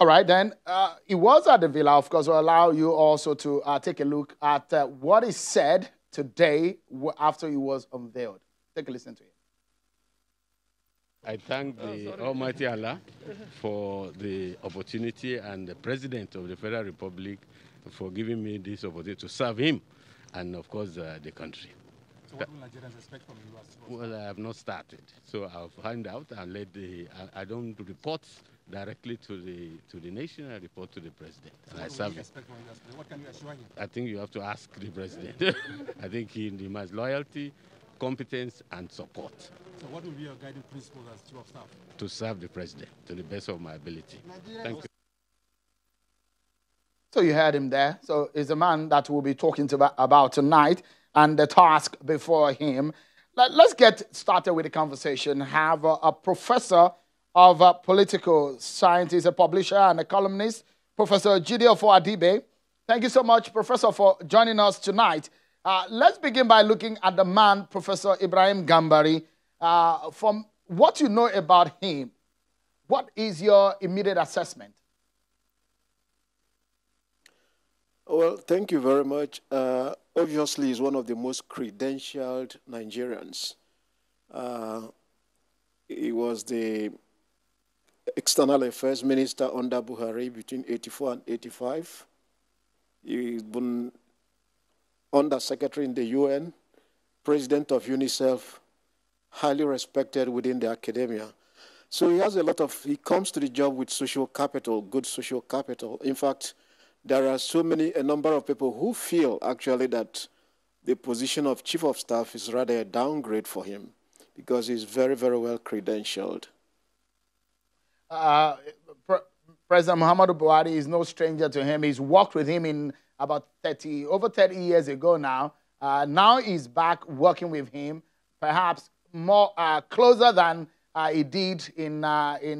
All right, then. It was at the villa. Of course, we'll allow you also to take a look at what is said today after it was unveiled. Take a listen to it. I thank the Almighty Allah for the opportunity and the President of the Federal Republic for giving me this opportunity to serve him and, of course, the country. So what will Nigerians expect from you? Well, I have not started. So I'll hand out and let the... I don't report directly to the nation. I report to the President. So and I serve him. What can you assure him? I think you have to ask the President. I think he demands loyalty, competence, and support. So what will be your guiding principles as Chief of Staff? To serve the President to the best of my ability. Thank you. So you heard him there. So it's a man that we'll be talking about tonight and the task before him. Let's get started with the conversation. Have a professor of political sciences, a publisher and a columnist, Professor Jideofor Adibe. Thank you so much, Professor, for joining us tonight. Let's begin by looking at the man, Professor Ibrahim Gambari. From what you know about him, what is your immediate assessment? Well, thank you very much. Obviously, he's one of the most credentialed Nigerians. He was the External Affairs Minister under Buhari between 84 and 85. He's been Undersecretary in the UN, President of UNICEF, highly respected within the academia. So he has a lot of, he comes to the job with social capital, good social capital. In fact, there are a number of people who feel actually that the position of Chief of Staff is rather a downgrade for him because he's very, very well credentialed. President Muhammadu Buhari is no stranger to him. He's worked with him in about over 30 years ago now. Now he's back working with him, perhaps more closer than he did in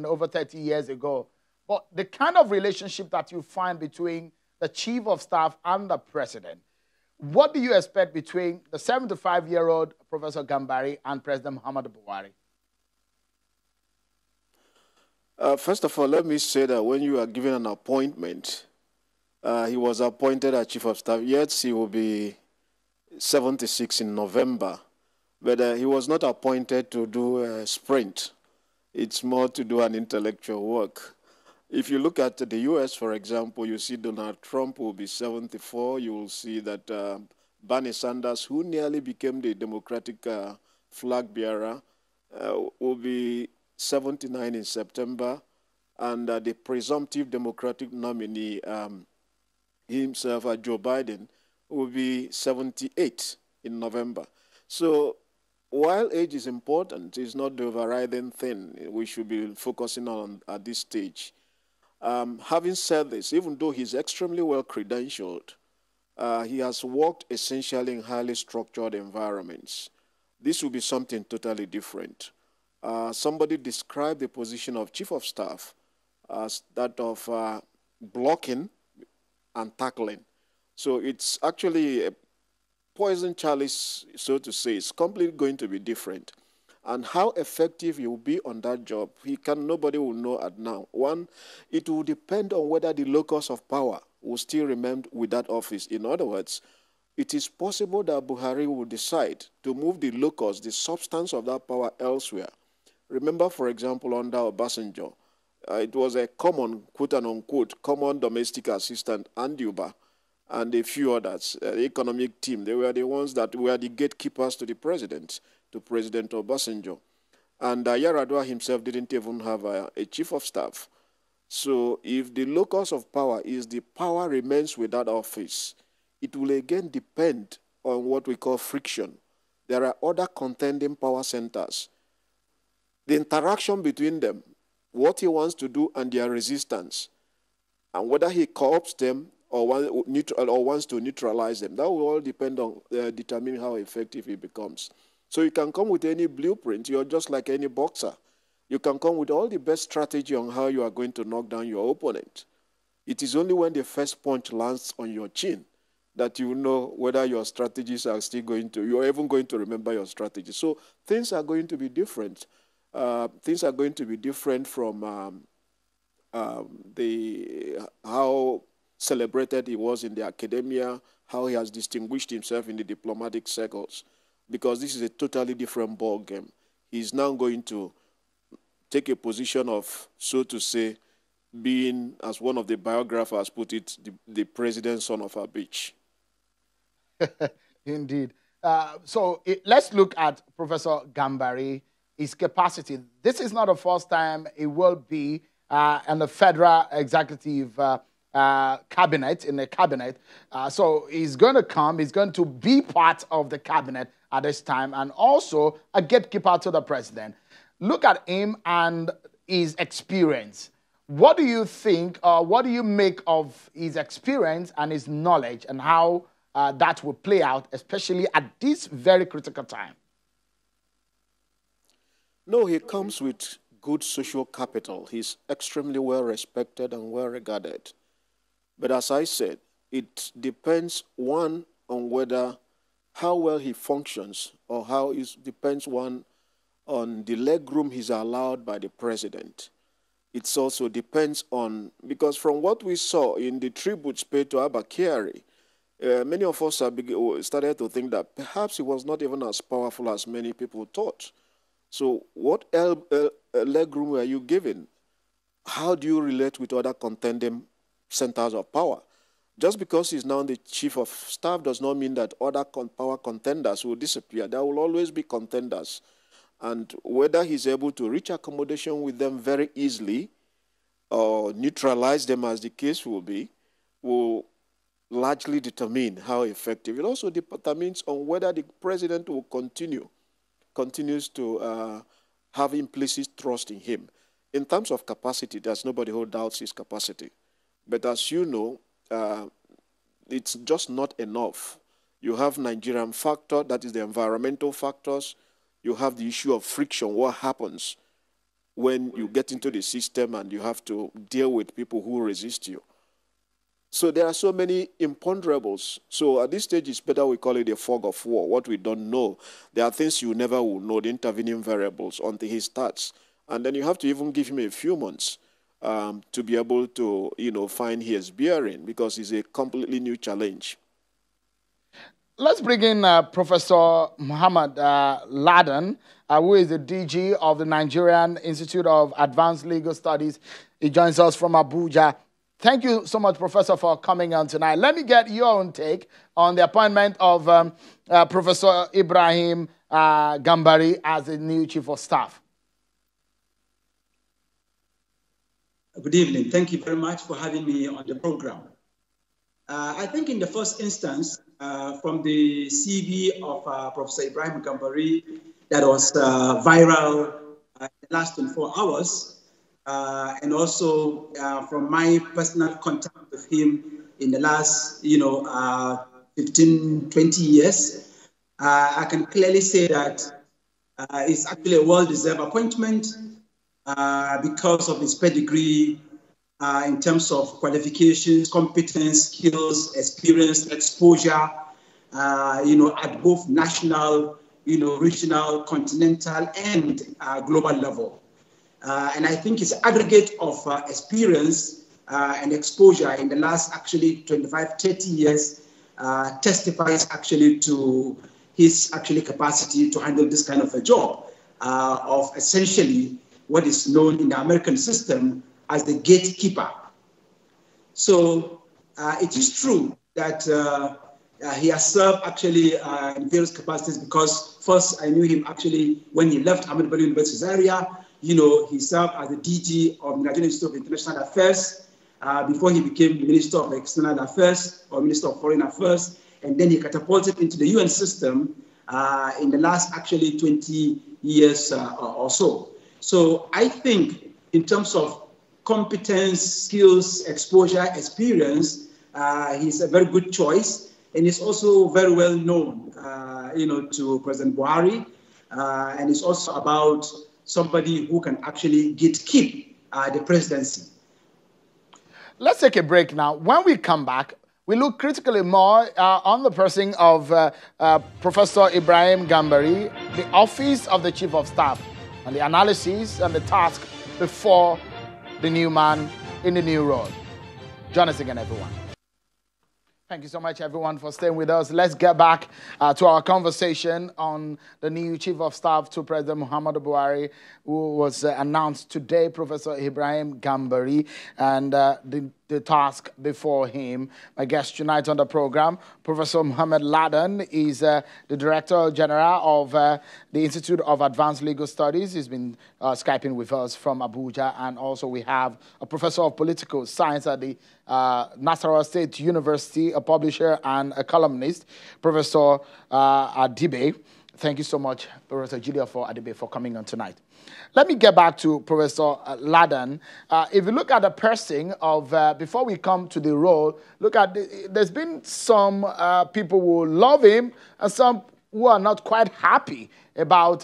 over 30 years ago. But the kind of relationship that you find between the Chief of Staff and the President, what do you expect between the 75-year-old Professor Gambari and President Muhammadu Buhari? First of all, let me say that when you are given an appointment, he was appointed as Chief of Staff. Yes, he will be 76 in November. But he was not appointed to do a sprint. It's more to do an intellectual work. If you look at the U.S., for example, you see Donald Trump will be 74. You will see that Bernie Sanders, who nearly became the Democratic flag bearer, will be 79 in September. And the presumptive Democratic nominee himself, Joe Biden, will be 78 in November. So while age is important, it's not the overriding thing we should be focusing on at this stage. Having said this, even though he's extremely well credentialed, he has worked essentially in highly structured environments. This will be something totally different. Somebody described the position of Chief of Staff as that of blocking and tackling. So it's actually a poison chalice, so to say. It's completely going to be different. And how effective he will be on that job, nobody will know at now. One, it will depend on whether the locus of power will still remain with that office. In other words, it is possible that Buhari will decide to move the locus, the substance of that power, elsewhere. Remember, for example, under Obasanjo, it was a common, quote-unquote, common domestic assistant, Andiuba, and a few others, the economic team. They were the ones that were the gatekeepers to President Obasanjo. And Yaradua himself didn't even have a Chief of Staff. So if the locus of power is the power remains with that office, it will again depend on what we call friction. There are other contending power centers. The interaction between them, what he wants to do and their resistance, and whether he co-opts them or wants to neutralize them. That will all depend on determining how effective he becomes. So you can come with any blueprint. You're just like any boxer. You can come with all the best strategy on how you are going to knock down your opponent. It is only when the first punch lands on your chin that you know whether your strategies are still going to, you're even going to remember your strategy. So things are going to be different. Things are going to be different from how celebrated he was in the academia, how he has distinguished himself in the diplomatic circles, because this is a totally different ball game. He's now going to take a position of, so to say, being, as one of the biographers put it, the president's son of a bitch. Indeed. Let's look at Professor Gambari, his capacity. This is not the first time it will be in the federal executive cabinet, in the cabinet. He's going to come, he's going to be part of the cabinet at this time, and also a gatekeeper to the president. Look at him and his experience. What do you think, or what do you make of his experience and his knowledge, and how that will play out, especially at this very critical time? No, he comes with good social capital. He's extremely well respected and well regarded. But as I said, it depends, one, on whether how well he functions, or how it depends, one, on the legroom he's allowed by the president. It also depends on, because from what we saw in the tributes paid to Abba Kyari, many of us started to think that perhaps he was not even as powerful as many people thought. So what legroom were you given? How do you relate with other contending centers of power? Just because he's now the chief of staff does not mean that other power contenders will disappear. There will always be contenders. And whether he's able to reach accommodation with them very easily or neutralize them, as the case will be, will largely determine how effective. It also determines on whether the president will continues to have implicit trust in him. In terms of capacity, there's nobody who doubts his capacity. But as you know, it's just not enough. You have Nigerian factor, that is the environmental factors. You have the issue of friction, what happens when you get into the system and you have to deal with people who resist you. So there are so many imponderables. So at this stage, it's better we call it a fog of war, what we don't know. There are things you never will know, the intervening variables, until he starts. And then you have to even give him a few months to be able to, find his bearing, because it's a completely new challenge. Let's bring in Professor Muhammad Ladan, who is the DG of the Nigerian Institute of Advanced Legal Studies. He joins us from Abuja. Thank you so much, Professor, for coming on tonight. Let me get your own take on the appointment of Professor Ibrahim Gambari as the new Chief of Staff. Good evening. Thank you very much for having me on the program. I think in the first instance, from the CV of Professor Ibrahim Gambari that was viral in the last 24 hours, and also from my personal contact with him in the last, 15, 20 years, I can clearly say that it's actually a well-deserved appointment because of his pedigree in terms of qualifications, competence, skills, experience, exposure, at both national, regional, continental, and global level. And I think his aggregate of experience and exposure in the last, 25, 30 years testifies to his capacity to handle this kind of a job of essentially what is known in the American system as the gatekeeper. So it is true that he has served in various capacities, because first I knew him when he left Ahmadu Bello University's area. He served as the DG of the Nigerian Institute of International Affairs before he became Minister of External Affairs or Minister of Foreign Affairs. And then he catapulted into the UN system in the last 20 years or so. So I think in terms of competence, skills, exposure, experience, he's a very good choice. And he's also very well known, to President Buhari. And it's also about somebody who can gatekeep the presidency. Let's take a break now. When we come back, we look critically more on the person of Professor Ibrahim Gambari, the office of the Chief of Staff, and the analysis and the task before the new man in the new role. Join us again, everyone. Thank you so much, everyone, for staying with us. Let's get back to our conversation on the new Chief of Staff to President Muhammadu Buhari, who was announced today, Professor Ibrahim Gambari, and the task before him. My guest tonight on the program, Professor Muhammad Ladan, is the Director General of the Institute of Advanced Legal Studies. He's been Skyping with us from Abuja, and also we have a Professor of Political Science at the Nasarawa State University, a publisher and a columnist, Professor Adibe. Thank you so much, Professor Jideofor Adibe, for coming on tonight. Let me get back to Professor Ladan. If you look at the person of, before we come to the role, look at, there's been some people who love him and some who are not quite happy about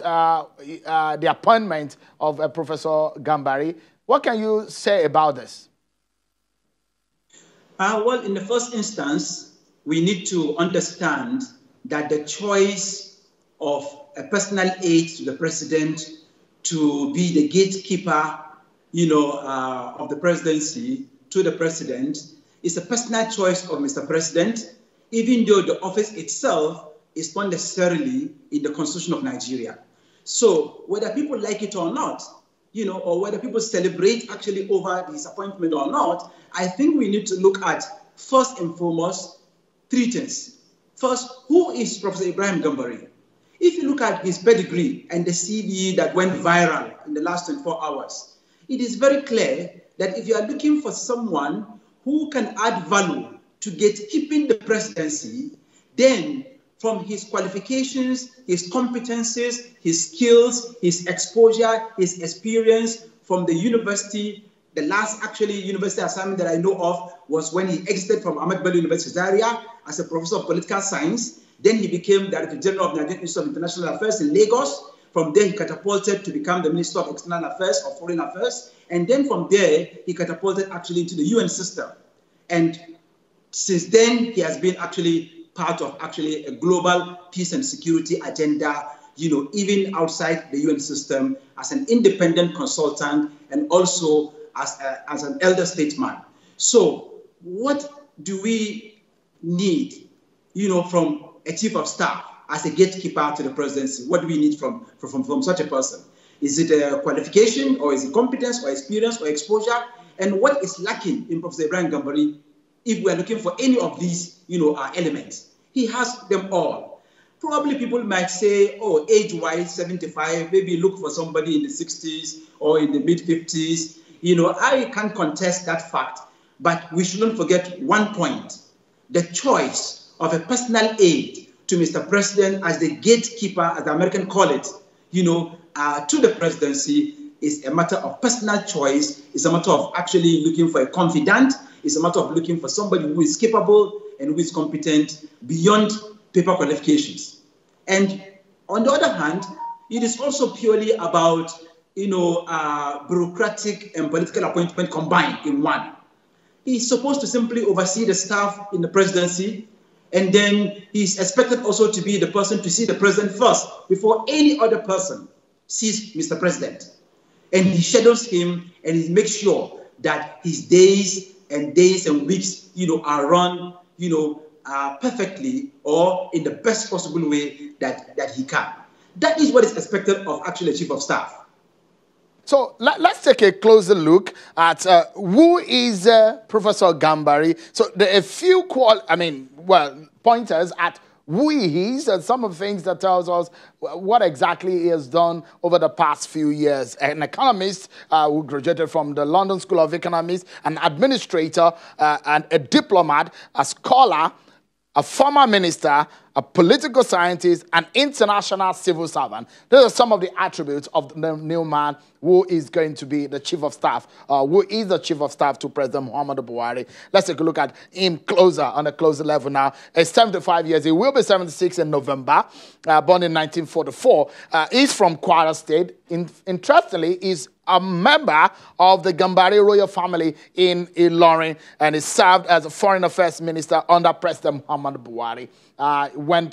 the appointment of Professor Gambari. What can you say about this? Well, in the first instance, we need to understand that the choice of a personal aide to the president to be the gatekeeper, of the presidency to the president is a personal choice of Mr. President, even though the office itself is not necessarily in the constitution of Nigeria. So whether people like it or not, or whether people celebrate actually over this appointment or not, I think we need to look at first and foremost three things. First, who is Professor Ibrahim Gambari? If you look at his pedigree and the CV that went viral in the last 24 hours, it is very clear that if you are looking for someone who can add value to gatekeeping the presidency, then from his qualifications, his competencies, his skills, his exposure, his experience from the university, the last actually university assignment that I know of was when he exited from Ahmadu Bello University Zaria as a professor of political science. Then he became Director General of the Nigerian Institute of International Affairs in Lagos. From there, he catapulted to become the Minister of External Affairs or Foreign Affairs. And then from there, he catapulted actually into the UN system. And since then, he has been actually part of actually a global peace and security agenda, even outside the UN system as an independent consultant and also as an elder statesman. So what do we need, from a chief of staff as a gatekeeper to the presidency? What do we need from such a person? Is it a qualification, or is it competence or experience or exposure? And what is lacking in Professor Ibrahim Gambari if we are looking for any of these, elements? He has them all. Probably people might say, oh, age-wise, 75, maybe look for somebody in the 60s or in the mid-50s. I can't contest that fact, but we shouldn't forget one point: the choice of a personal aide to Mr. President as the gatekeeper, as the Americans call it, to the presidency is a matter of personal choice. It's a matter of actually looking for a confidant. It's a matter of looking for somebody who is capable and who is competent beyond paper qualifications. And on the other hand, it is also purely about, bureaucratic and political appointment combined in one. He's supposed to simply oversee the staff in the presidency, and then he's expected also to be the person to see the president first before any other person sees Mr. President. And he shadows him, and he makes sure that his days and weeks, are run, perfectly or in the best possible way that he can. That is what is expected of actually a chief of staff. So let's take a closer look at who is Professor Gambari. So there are a few, pointers at who he is and some of the things that tells us what exactly he has done over the past few years. An economist who graduated from the London School of Economics, an administrator, and a diplomat, a scholar, a former minister, a political scientist, an international civil servant. Those are some of the attributes of the new man who is going to be the chief of staff, who is the chief of staff to President Muhammadu Buhari. Let's take a look at him on a closer level now. He's 75 years. He will be 76 in November, born in 1944. He's from Kwara State. Interestingly, he's a member of the Gambari royal family in Ilorin, and he served as a foreign affairs minister under President Muhammadu Buhari when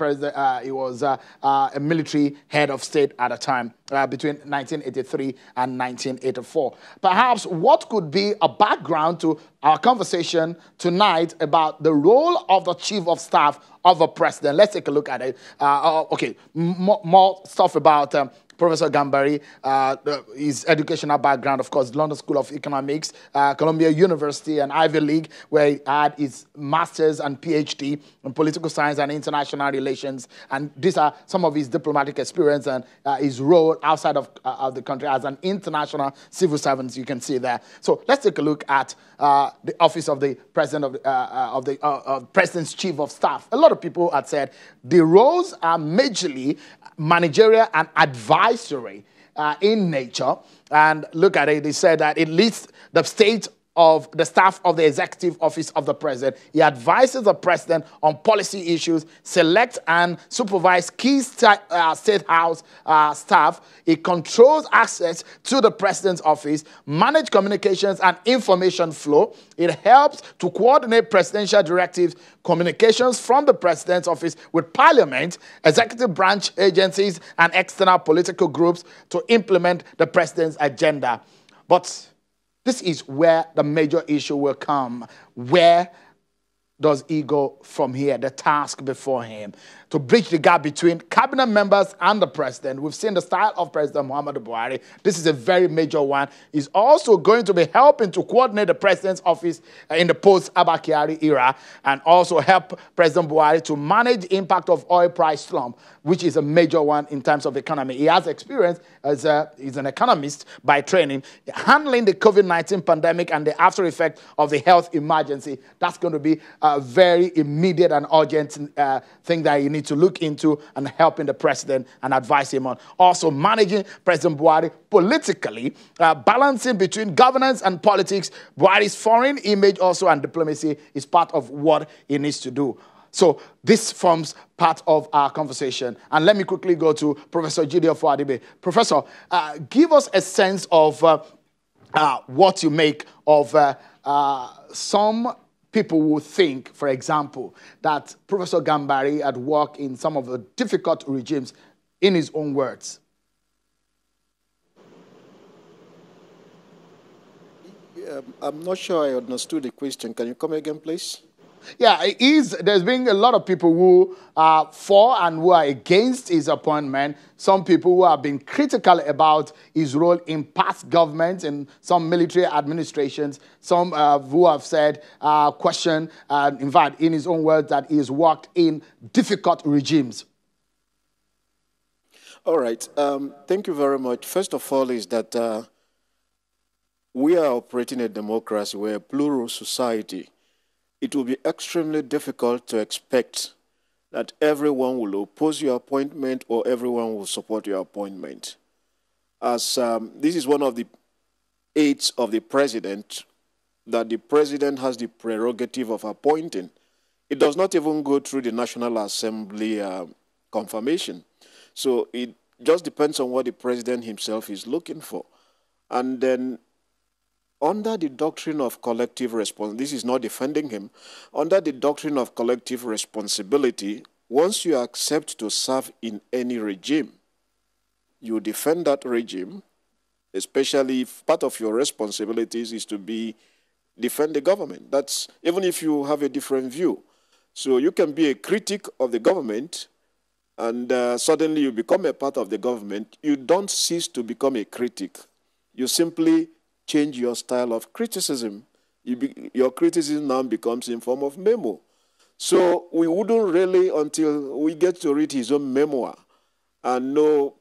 he was a military head of state at a time between 1983 and 1984. Perhaps what could be a background to our conversation tonight about the role of the chief of staff of a president. Let's take a look at it. Okay, more stuff about Professor Gambari, his educational background, of course, London School of Economics, Columbia University and Ivy League, where he had his master's and PhD in political science and international relations. And these are some of his diplomatic experience and his role outside of the country as an international civil servant, you can see there. So let's take a look at the office of the president of president's chief of staff. A lot of people had said the roles are majorly managerial and advisory in nature, and look at it, they said that it leads the state of the staff of the executive office of the president. He advises the president on policy issues, selects and supervises key state house staff. He controls access to the president's office, manages communications and information flow. It helps to coordinate presidential directives, communications from the president's office with parliament, executive branch agencies and external political groups to implement the president's agenda. But this is where the major issue will come. Where does he go from here, the task before him? To bridge the gap between cabinet members and the president. We've seen the style of President Muhammadu Buhari. This is a very major one. He's also going to be helping to coordinate the president's office in the post-Abba Kyari era and also help President Buhari to manage the impact of oil price slump, which is a major one in terms of economy. He has experience as he's an economist by training, handling the COVID-19 pandemic and the after effect of the health emergency. That's going to be a very immediate and urgent thing that you need to look into and helping the president and advise him on. Also managing President Buhari politically, balancing between governance and politics. Buhari's foreign image also and diplomacy is part of what he needs to do. So this forms part of our conversation. And let me quickly go to Professor Jideofor Adibe. Professor, give us a sense of what you make of some people will think, for example, that Professor Gambari had worked in some of the difficult regimes, in his own words. I'm not sure I understood the question. Can you come again, please? Yeah, it is. There's been a lot of people who are for and who are against his appointment. Some people who have been critical about his role in past governments and some military administrations. Some who have said, question, in fact, in his own words, that he has worked in difficult regimes. All right. Thank you very much. First of all is that we are operating a democracy. We're a plural society. It will be extremely difficult to expect that everyone will oppose your appointment or everyone will support your appointment. As this is one of the aids of the president, that the president has the prerogative of appointing. It does not even go through the National Assembly confirmation. So it just depends on what the president himself is looking for. And then under the doctrine of collective responsibility, this is not defending him, under the doctrine of collective responsibility, once you accept to serve in any regime, you defend that regime, especially if part of your responsibilities is to defend the government. That's even if you have a different view. So you can be a critic of the government and suddenly you become a part of the government. You don't cease to become a critic. You simply change your style of criticism. Your criticism now becomes in form of memo. So we wouldn't really, until we get to read his own memoir and know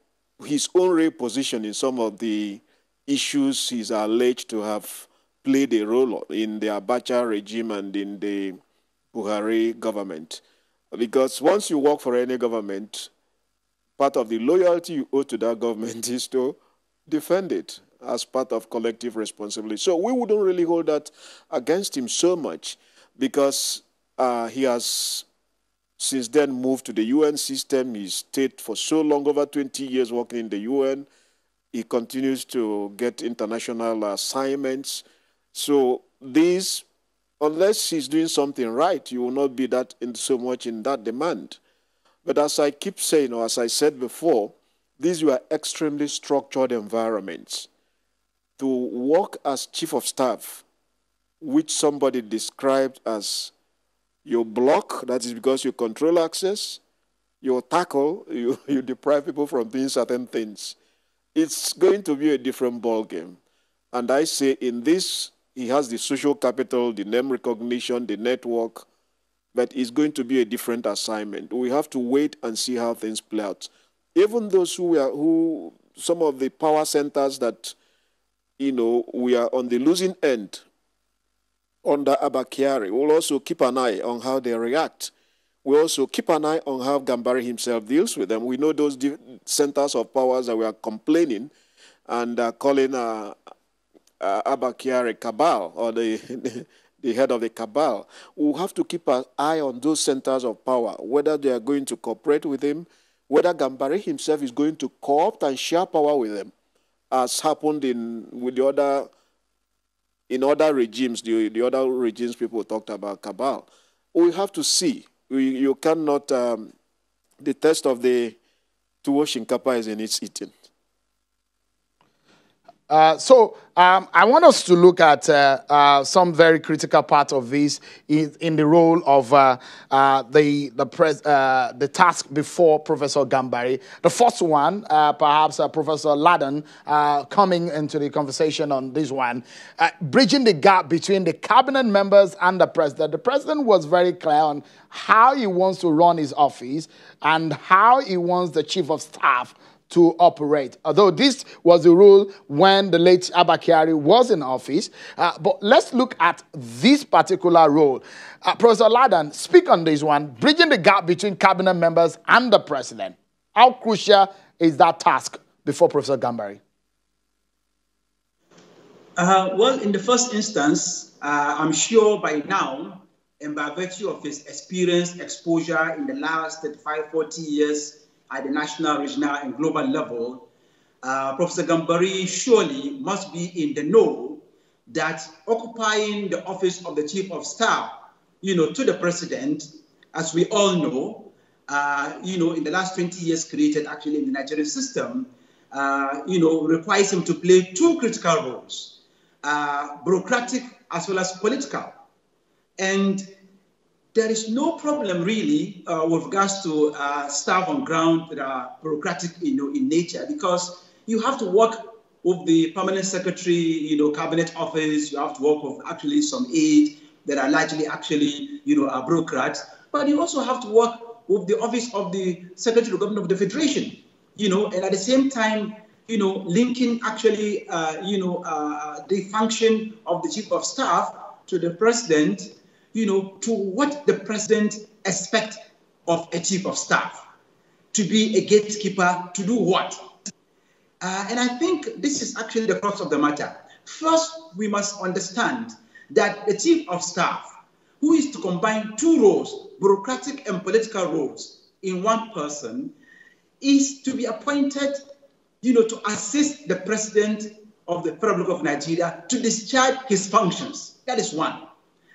his own real position in some of the issues he's alleged to have played a role in the Abacha regime and in the Buhari government. Because once you work for any government, part of the loyalty you owe to that government is to defend it as part of collective responsibility. So we wouldn't really hold that against him so much because he has since then moved to the UN system. He's stayed for so long, over 20 years working in the UN. He continues to get international assignments. So these, unless he's doing something right, you will not be that in so much in that demand. But as I keep saying, or as I said before, these were extremely structured environments. To work as chief of staff, which somebody described as your block, that is because you control access, your tackle, you deprive people from doing certain things. It's going to be a different ballgame. And I say in this, he has the social capital, the name recognition, the network, but it's going to be a different assignment. We have to wait and see how things play out. Even those who some of the power centers that, you know, we are on the losing end under Abba Kyari, we'll also keep an eye on how they react. We also keep an eye on how Gambari himself deals with them. We know those centers of powers that we are complaining and calling Abba Kyari cabal, or the head of the cabal. We'll have to keep an eye on those centers of power, whether they are going to cooperate with him, whether Gambari himself is going to co-opt and share power with them, as happened in other regimes people talked about cabal. We have to see. You cannot, the test of the tuwo shinkafa is in its eating. I want us to look at some very critical part of this in the role of the task before Professor Gambari. The first one, perhaps Professor Ladan, coming into the conversation on this one, bridging the gap between the cabinet members and the president. The president was very clear on how he wants to run his office and how he wants the chief of staff to operate. Although this was the rule when the late Abba Kyari was in office. But let's look at this particular role. Professor Ladan, speak on this one, bridging the gap between cabinet members and the president. How crucial is that task before Professor Gambari? Well, in the first instance, I'm sure by now, and by virtue of his experience, exposure in the last 35, 40 years, at the national, regional, and global level, Professor Gambari surely must be in the know that occupying the office of the chief of staff, to the president, as we all know, in the last 20 years created actually in the Nigerian system, requires him to play two critical roles, bureaucratic as well as political. And there is no problem really with regards to staff on ground that are bureaucratic, in nature, because you have to work with the permanent secretary, cabinet office. You have to work with actually some aides that are largely actually, are bureaucrats. But you also have to work with the office of the secretary of government of the federation, and at the same time, linking actually, the function of the chief of staff to the president, to what the president expects of a chief of staff, to be a gatekeeper, to do what? And I think this is actually the crux of the matter. First, we must understand that the chief of staff, who is to combine two roles, bureaucratic and political roles, in one person, is to be appointed, to assist the president of the Republic of Nigeria to discharge his functions. That is one.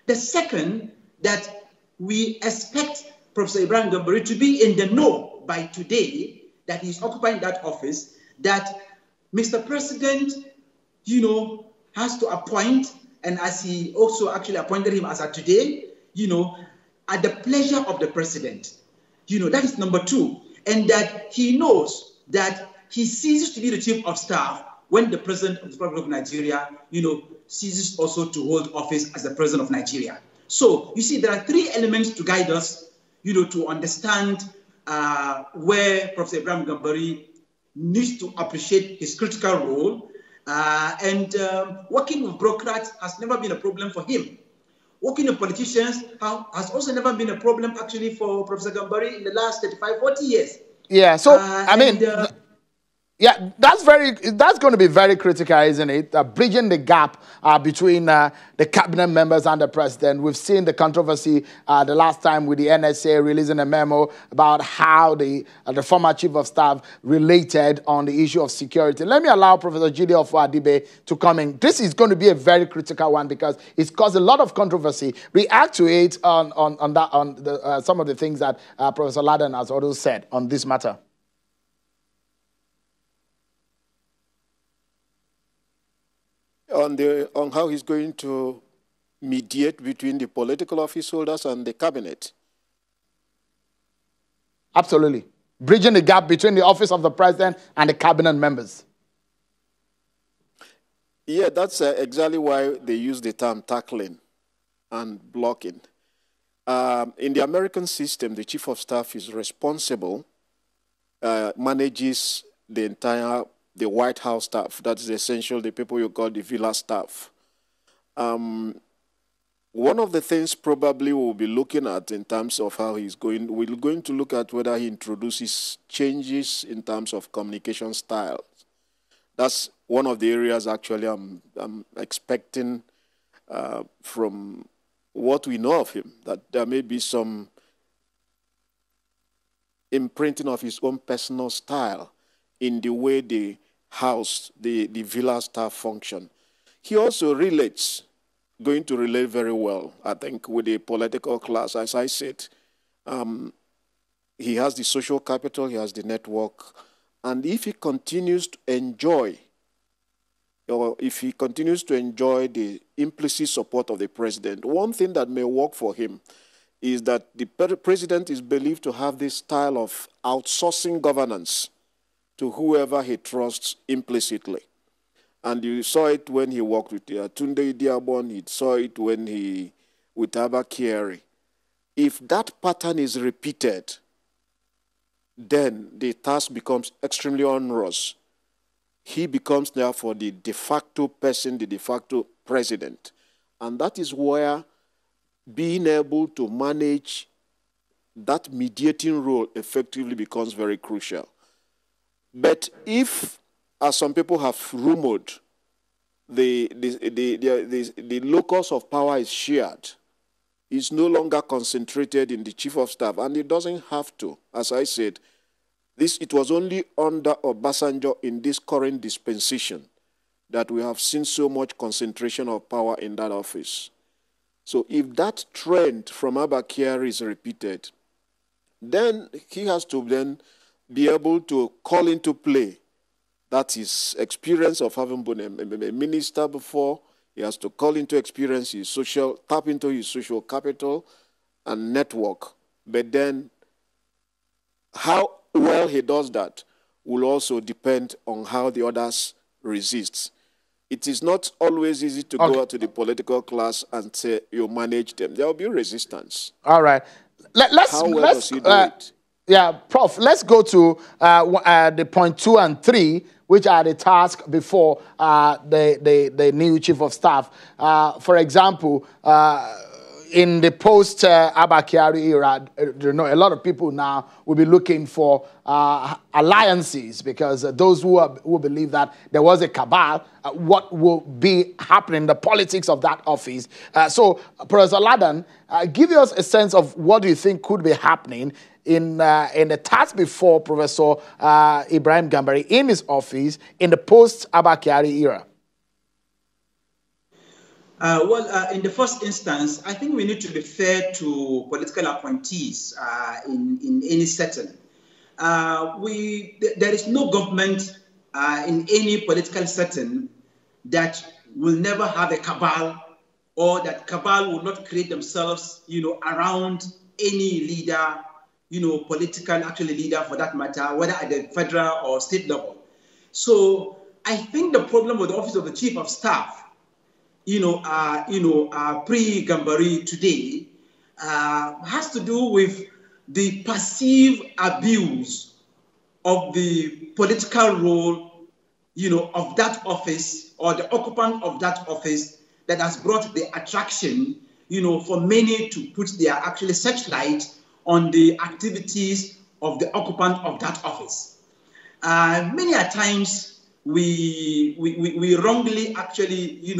The second, that we expect Professor Ibrahim Gambari to be in the know by today that he's occupying that office, that Mr. President, has to appoint, and as he also actually appointed him as of today, at the pleasure of the president. That is number two. And that he knows that he ceases to be the chief of staff when the president of the Republic of Nigeria, ceases also to hold office as the president of Nigeria. So, you see, there are three elements to guide us, to understand where Professor Ibrahim Gambari needs to appreciate his critical role. Working with bureaucrats has never been a problem for him. Working with politicians has also never been a problem, actually, for Professor Gambari in the last 35, 40 years. Yeah, so, Yeah, that's going to be very critical, isn't it? Bridging the gap between the cabinet members and the president. We've seen the controversy the last time with the NSA releasing a memo about how the former chief of staff related on the issue of security. Let me allow Professor Jideofor Adibe to come in. This is going to be a very critical one because it's caused a lot of controversy. React to it on some of the things that Professor Ladan has also said on this matter. On how he's going to mediate between the political office holders and the cabinet. Absolutely. Bridging the gap between the office of the president and the cabinet members. Yeah, that's exactly why they use the term tackling and blocking. In the American system, the chief of staff is responsible, manages the entire the White House staff, that's essentially the people you call the villa staff. One of the things probably we'll be looking at in terms of how he's going, we're going to look at whether he introduces changes in terms of communication styles. That's one of the areas actually I'm expecting from what we know of him, that there may be some imprinting of his own personal style in the way the house, the villa staff function. He also relates, going to relate very well, I think, with the political class. As I said, he has the social capital, he has the network, and if he continues to enjoy, or if he continues to enjoy the implicit support of the president, one thing that may work for him is that the president is believed to have this style of outsourcing governance to whoever he trusts implicitly. And you saw it when he worked with Tunde Idiagbon, you saw it when he, with Abba Kyari. If that pattern is repeated, then the task becomes extremely onerous. He becomes, therefore, the de facto person, the de facto president. And that is where being able to manage that mediating role effectively becomes very crucial. But if, as some people have rumored, the locus of power is shared, it's no longer concentrated in the chief of staff, and it doesn't have to. As I said, it was only under Obasanjo in this current dispensation that we have seen so much concentration of power in that office. So if that trend from Abba Kyari is repeated, then he has to then be able to call into play. That his experience of having been a minister before. He has to call into experience his tap into his social capital and network. But then how well he does that will also depend on how the others resist. It is not always easy to go out to the political class and say you manage them. There will be resistance. All right. How well does he do it? Yeah, Prof, let's go to the point 2 and 3, which are the tasks before the new chief of staff. For example, in the post-Abba Kyari era, you know, a lot of people now will be looking for alliances because those who believe that there was a cabal, what will be happening, the politics of that office. So, Professor Ladan, give us a sense of what do you think could be happening in the task before Professor Ibrahim Gambari in his office in the post-Abba Kyari era? In the first instance, I think we need to be fair to political appointees in any setting. There is no government in any political setting that will never have a cabal, or that cabal will not create themselves, you know, around any leader, you know, political, actually leader for that matter, whether at the federal or state level. So I think the problem with the office of the chief of staff, pre-Gambari today, has to do with the perceived abuse of the political role, you know, of that office or the occupant of that office that has brought the attraction, you know, for many to put their actually searchlight on the activities of the occupant of that office. Many a times we wrongly actually,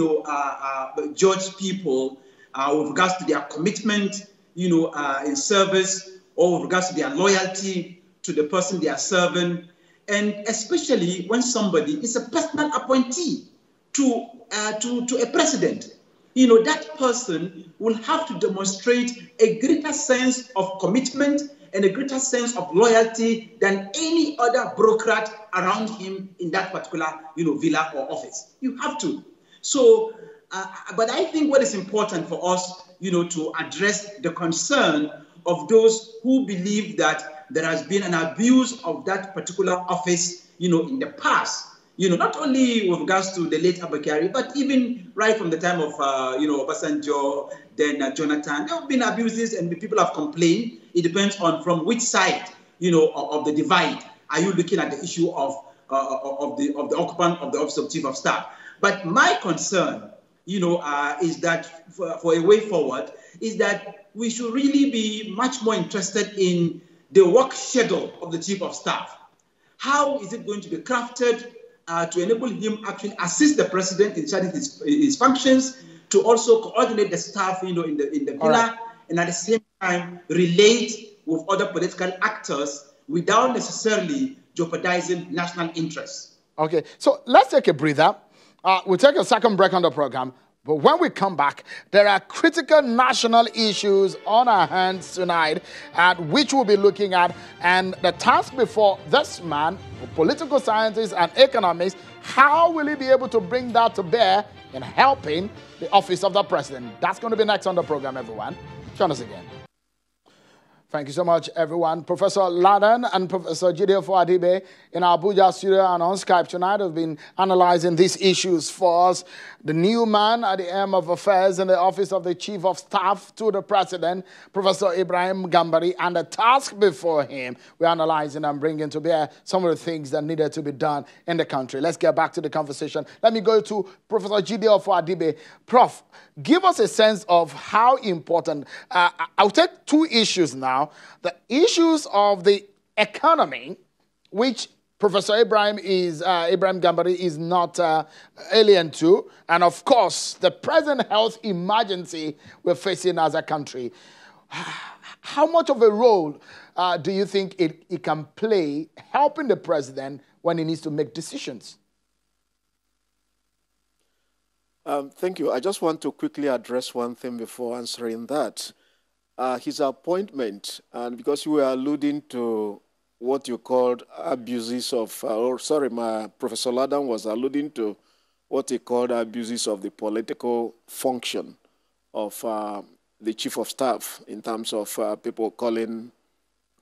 judge people with regards to their commitment, in service, or with regards to their loyalty to the person they are serving. And especially when somebody is a personal appointee to a president, that person will have to demonstrate a greater sense of commitment and a greater sense of loyalty than any other bureaucrat around him in that particular, villa or office. You have to. So, but I think what is important for us, to address the concern of those who believe that there has been an abuse of that particular office, in the past. Not only with regards to the late Abba Kyari, but even right from the time of, Obasanjo, then Jonathan, there have been abuses and people have complained. It depends on from which side, of the divide. Are you looking at the issue of the occupant of the Office of Chief of Staff? But my concern, is that for a way forward, is that we should really be much more interested in the work schedule of the Chief of Staff. How is it going to be crafted? To enable him actually assist the president in charging his functions, to also coordinate the staff, in the villa, right. And at the same time relate with other political actors without necessarily jeopardizing national interests. Okay, so let's take a breather. We'll take a second break on the program. But when we come back, there are critical national issues on our hands tonight, at which we'll be looking at. And the task before this man, a political scientist and economist, how will he be able to bring that to bear in helping the office of the president? That's going to be next on the program, everyone. Join us again. Thank you so much, everyone. Professor Ladan and Professor Jideofor Adibe in our Abuja studio and on Skype tonight have been analyzing these issues for us. The new man at the helm of affairs in the office of the Chief of Staff to the President, Professor Ibrahim Gambari, and the task before him. We're analyzing and bringing to bear some of the things that needed to be done in the country. Let's get back to the conversation. Let me go to Professor Jideofor Adibe. Prof, give us a sense of how important. I'll take two issues now. The issues of the economy, which Professor Ibrahim Gambari is not alien to, and of course, the present health emergency we're facing as a country. How much of a role do you think it can play helping the president when he needs to make decisions? Thank you. I just want to quickly address one thing before answering that. His appointment, and because you were alluding to what you called abuses of, Professor Ladan was alluding to what he called abuses of the political function of the Chief of Staff in terms of people calling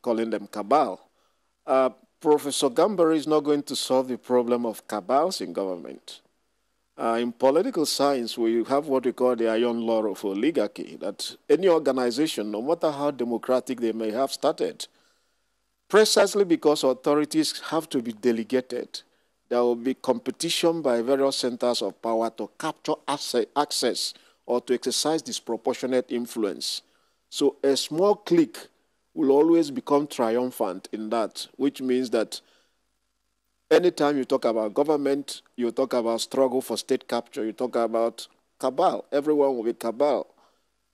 them cabal. Professor Gambari is not going to solve the problem of cabals in government. In political science, we have what we call the iron law of oligarchy, that any organization, no matter how democratic they may have started, precisely because authorities have to be delegated, there will be competition by various centers of power to capture access or to exercise disproportionate influence. So a small clique will always become triumphant in that, which means that anytime you talk about government, you talk about struggle for state capture, you talk about cabal. Everyone will be cabal.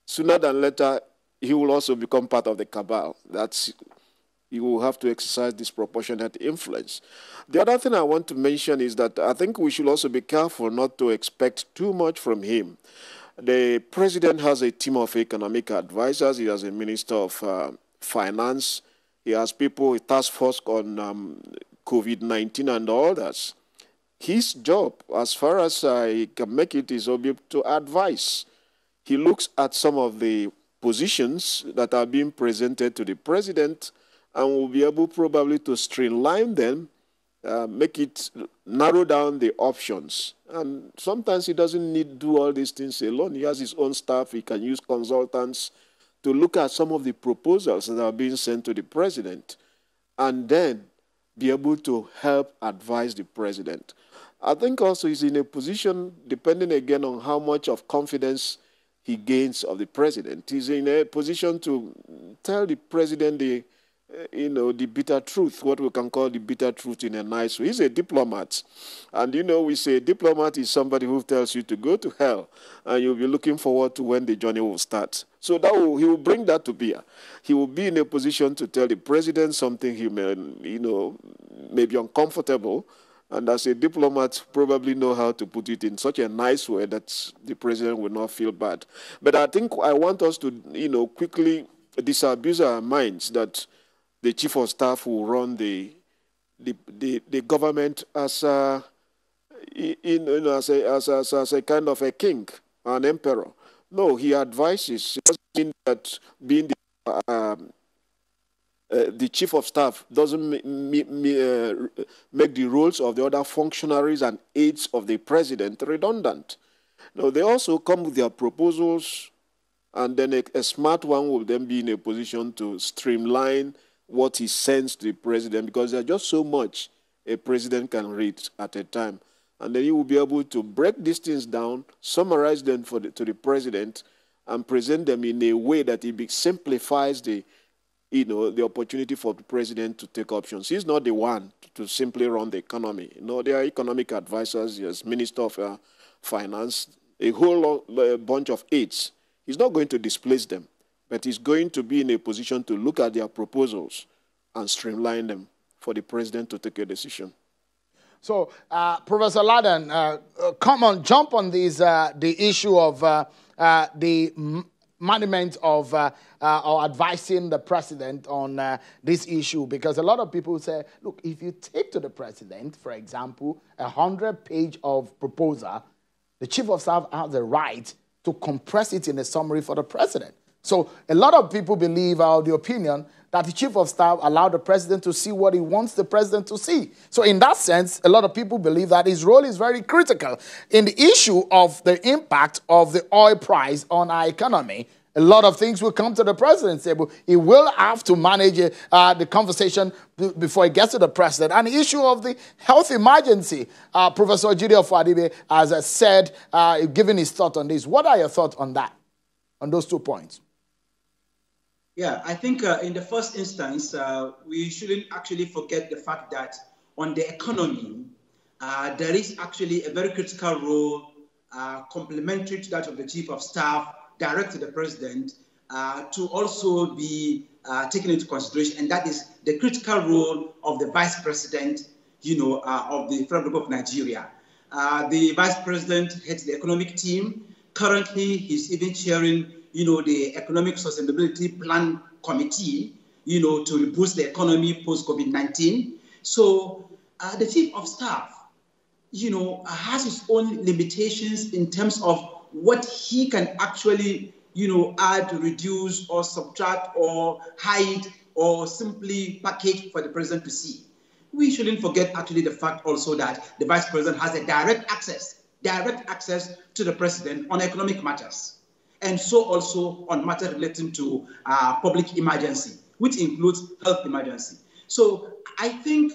Sooner than later, he will also become part of the cabal. You will have to exercise disproportionate influence. The other thing I want to mention is that I think we should also be careful not to expect too much from him. The president has a team of economic advisors. He has a minister of finance. He has people with task force on COVID-19 and all that. His job, as far as I can make it, is to advise. He looks at some of the positions that are being presented to the president and will be able probably to streamline them, narrow down the options. And sometimes he doesn't need to do all these things alone. He has his own staff. He can use consultants to look at some of the proposals that are being sent to the president and then be able to help advise the president. I think also he's in a position, depending again on how much of confidence he gains of the president, he's in a position to tell the president the you know, the bitter truth, what we can call the bitter truth in a nice way. He's a diplomat. And, you know, we say a diplomat is somebody who tells you to go to hell, and you'll be looking forward to when the journey will start. So that will, he will bring that to bear. He will be in a position to tell the president something he may, you know, may be uncomfortable. And as a diplomat, probably know how to put it in such a nice way that the president will not feel bad. But I think I want us to, you know, quickly disabuse our minds that the chief of staff will run the government as a, you know, as a kind of a king, an emperor. No, he advises. It doesn't mean that being the chief of staff doesn't make the roles of the other functionaries and aides of the president redundant. No, they also come with their proposals, and then a smart one will then be in a position to streamline what he sends to the president, because there's just so much a president can read at a time. And then he will be able to break these things down, summarize them for the, to the president, and present them in a way that it simplifies the, you know, the opportunity for the president to take options. He's not the one to simply run the economy. You know, there are economic advisors, yes, Minister of Finance, a whole bunch of aides. He's not going to displace them, but he's going to be in a position to look at their proposals and streamline them for the president to take a decision. So, Professor Ladan, come on, jump on these, the issue of the management of or advising the president on this issue, because a lot of people say, look, if you take to the president, for example, 100-page of proposal, the chief of staff has the right to compress it in a summary for the president. So a lot of people believe, or the opinion, that the chief of staff allowed the president to see what he wants the president to see. So in that sense, a lot of people believe that his role is very critical. In the issue of the impact of the oil price on our economy, a lot of things will come to the president's table. He will have to manage the conversation before he gets to the president. And the issue of the health emergency, Professor Jideofor Adibe has said, given his thought on this. What are your thoughts on that, on those 2 points? Yeah, I think in the first instance, we shouldn't actually forget the fact that on the economy, there is actually a very critical role complementary to that of the chief of staff, direct to the president, to also be taken into consideration, and that is the critical role of the vice president, you know, of the Federal Republic of Nigeria. The vice president heads the economic team. Currently, he's even chairing, you know, the Economic Sustainability Plan Committee, you know, to boost the economy post-COVID-19. So the chief of staff, you know, has his own limitations in terms of what he can actually, you know, add, reduce, or subtract, or hide, or simply package for the president to see. We shouldn't forget actually the fact also that the vice president has a direct access to the president on economic matters, and so also on matters relating to public emergency, which includes health emergency. So I think,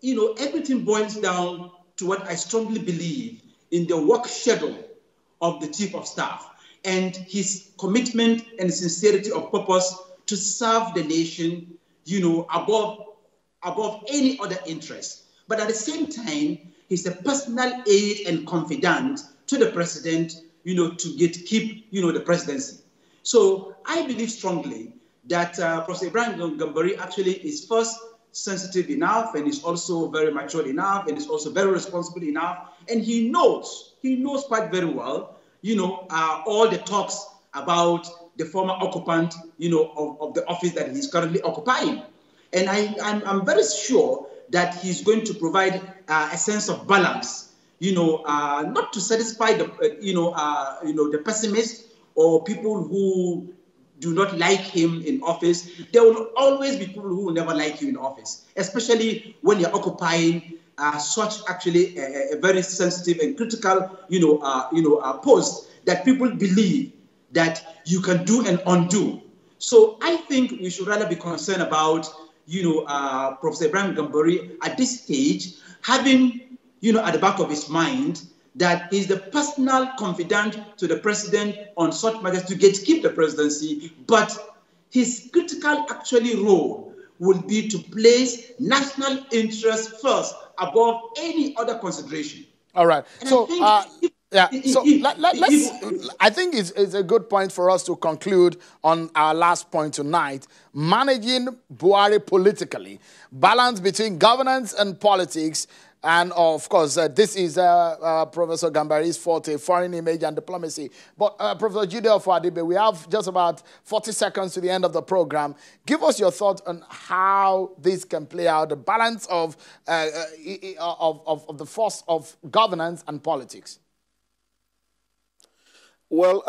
you know, everything boils down to what I strongly believe in the work schedule of the chief of staff and his commitment and sincerity of purpose to serve the nation, you know, above any other interest. But at the same time, he's a personal aide and confidant to the president, you know, to keep, you know, the presidency. So I believe strongly that Professor Ibrahim Gambari actually is first sensitive enough, and is also very mature enough, and is also very responsible enough. And he knows quite very well, you know, all the talks about the former occupant, you know, of the office that he's currently occupying. And I'm very sure that he's going to provide a sense of balance, you know, not to satisfy the, the pessimists or people who do not like him in office. There will always be people who will never like you in office, especially when you're occupying such actually a very sensitive and critical, post that people believe that you can do and undo. So I think we should rather be concerned about, you know, Professor Ibrahim Gambari at this stage having, you know, at the back of his mind that he's the personal confidant to the president on such matters to gatekeep the presidency, but his critical actually role would be to place national interest first above any other consideration. All right. And so, I think it's a good point for us to conclude on our last point tonight. Managing Buhari politically, balance between governance and politics. And, of course, this is Professor Gambari's forte, foreign image and diplomacy. But, Professor Jideofor Adibe, we have just about 40 seconds to the end of the program. Give us your thoughts on how this can play out, the balance of the force of governance and politics. Well,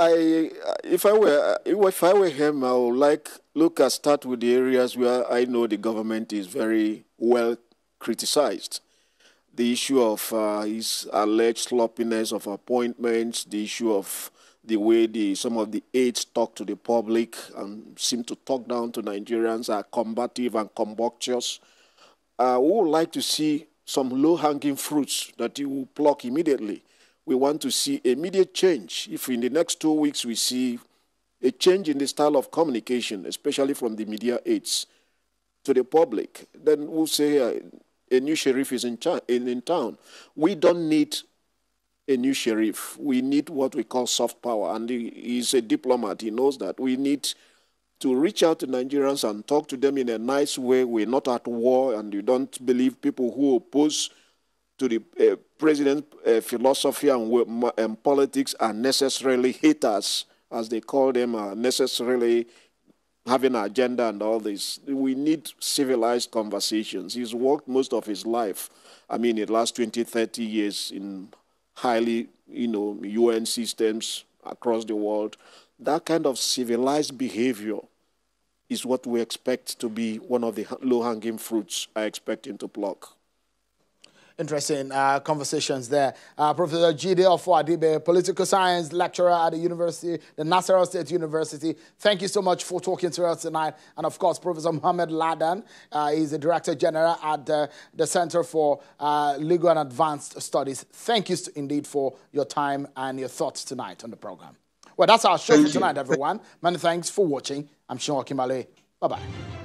if I were him, I would start with the areas where I know the government is very well criticized. The issue of his alleged sloppiness of appointments, the issue of the way some of the aides talk to the public and seem to talk down to Nigerians, are combative and combunctious. We would like to see some low-hanging fruits that you will pluck immediately. We want to see immediate change. If in the next 2 weeks we see a change in the style of communication, especially from the media aides to the public, then we'll say... a new sheriff is in town. We don't need a new sheriff. We need what we call soft power. And he's a diplomat. He knows that. We need to reach out to Nigerians and talk to them in a nice way. We're not at war, and you don't believe people who oppose to the president's philosophy and politics are necessarily haters, as they call them, are necessarily having an agenda and all this. We need civilized conversations. He's worked most of his life, I mean, in the last 20, 30 years in highly, UN systems across the world. That kind of civilized behavior is what we expect to be one of the low-hanging fruits I expect him to pluck. Interesting conversations there. Professor Jideofor Adibe, political science lecturer at the Nasarawa State University. Thank you so much for talking to us tonight. And, of course, Professor Muhammad Ladan is the Director General at the Center for Legal and Advanced Studies. Thank you indeed for your time and your thoughts tonight on the program. Well, that's our show for tonight, everyone. Many thanks for watching. I'm Sean Kimale. Bye-bye.